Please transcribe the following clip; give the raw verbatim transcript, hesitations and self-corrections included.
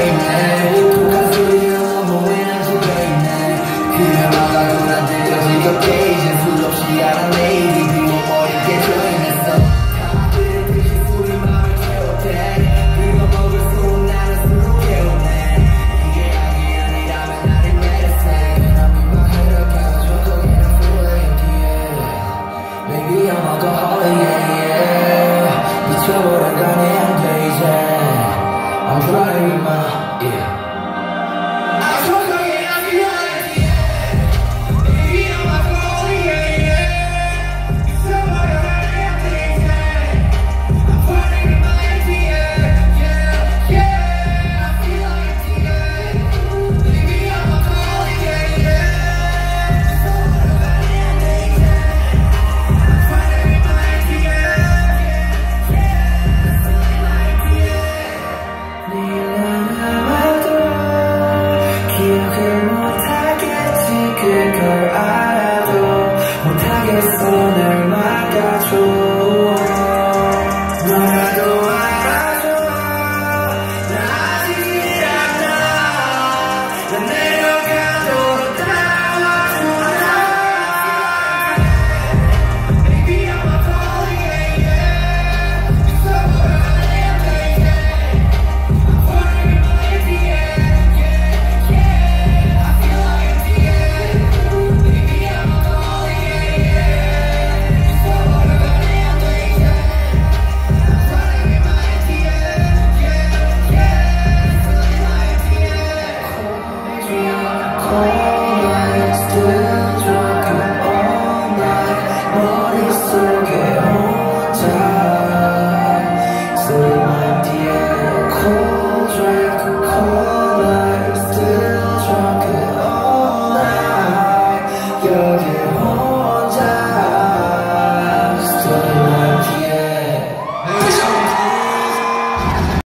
I'm driving my